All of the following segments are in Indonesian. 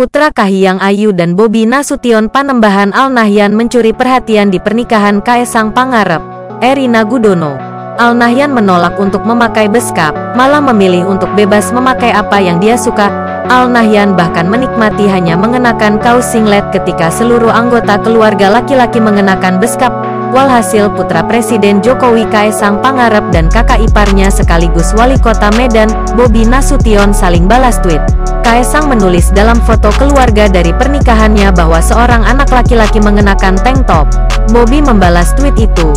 putra Kahiyang Ayu dan Bobby Nasution Panembahan Al Nahyan mencuri perhatian di pernikahan Kaesang Pangarep, Erina Gudono. Al Nahyan menolak untuk memakai beskap, malah memilih untuk bebas memakai apa yang dia suka. Al Nahyan bahkan menikmati hanya mengenakan kaos singlet ketika seluruh anggota keluarga laki-laki mengenakan beskap. Walhasil putra Presiden Jokowi Kaesang Pangarep dan kakak iparnya sekaligus wali kota Medan, Bobby Nasution saling balas tweet. Kaesang menulis dalam foto keluarga dari pernikahannya bahwa seorang anak laki-laki mengenakan tank top. Bobby membalas tweet itu.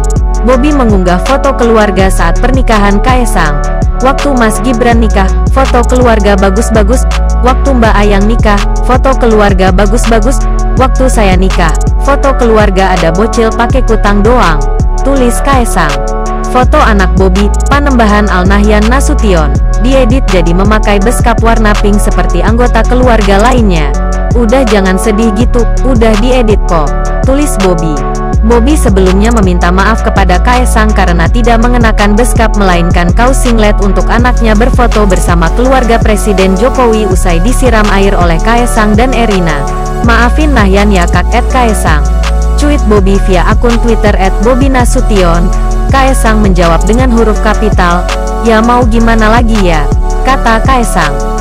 Bobby mengunggah foto keluarga saat pernikahan Kaesang. Waktu Mas Gibran nikah, foto keluarga bagus-bagus. Waktu Mbak Ayang nikah, foto keluarga bagus-bagus. Waktu saya nikah, foto keluarga ada bocil pakai kutang doang, tulis Kaesang. Foto anak Bobby, Panembahan Al Nahyan Nasution, diedit jadi memakai beskap warna pink seperti anggota keluarga lainnya. Udah jangan sedih gitu, udah diedit kok, tulis Bobby. Bobby sebelumnya meminta maaf kepada Kaesang karena tidak mengenakan beskap melainkan kaos singlet untuk anaknya berfoto bersama keluarga Presiden Jokowi usai disiram air oleh Kaesang dan Erina. Maafin Nahyan ya Kak @Kaesang. Cuit Bobby via akun Twitter @BobbyNasution. Kaesang menjawab dengan huruf kapital, "Ya mau gimana lagi ya?" kata Kaesang.